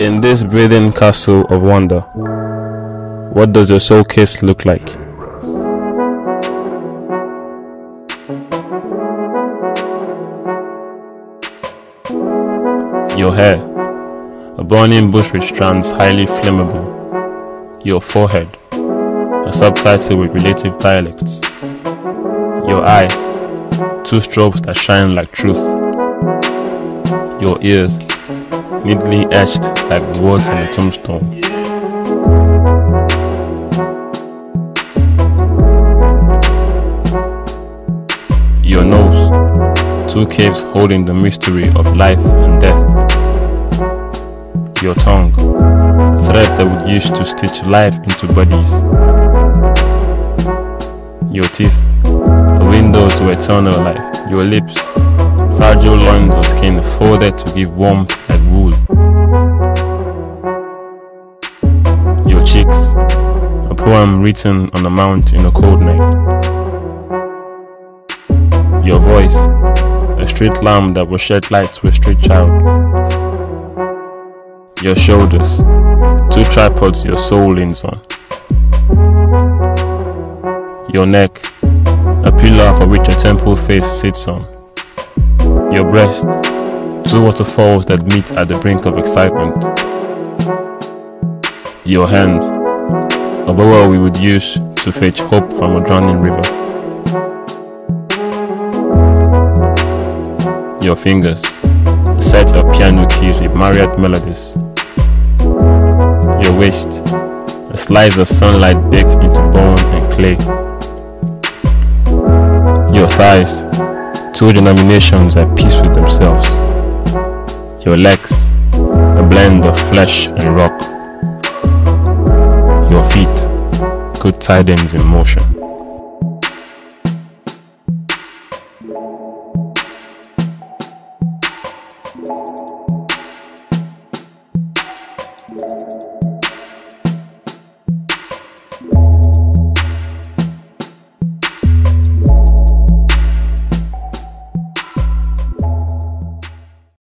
In this breathing castle of wonder, what does your soul kiss look like? Your hair, a burning bush with strands highly flammable. Your forehead, a subtitle with relative dialects. Your eyes, two strobes that shine like truth. Your ears, neatly etched like words on a tombstone. Your nose, two caves holding the mystery of life and death. Your tongue, a thread that would use to stitch life into bodies. Your teeth, a window to eternal life. Your lips, fragile loins of skin folded to give warmth like wool. Your cheeks, a poem written on a mount in a cold night. Your voice, a street lamp that will shed light to a street child. Your shoulders, two tripods your soul leans on. Your neck, a pillar for which a temple face sits on. Your breast, two waterfalls that meet at the brink of excitement. Your hands, a bowl we would use to fetch hope from a drowning river. Your fingers, a set of piano keys with myriad melodies. Your waist, a slice of sunlight baked into bone and clay. Your thighs, two denominations at peace with themselves. Your legs, a blend of flesh and rock. Your feet, good tidings in motion.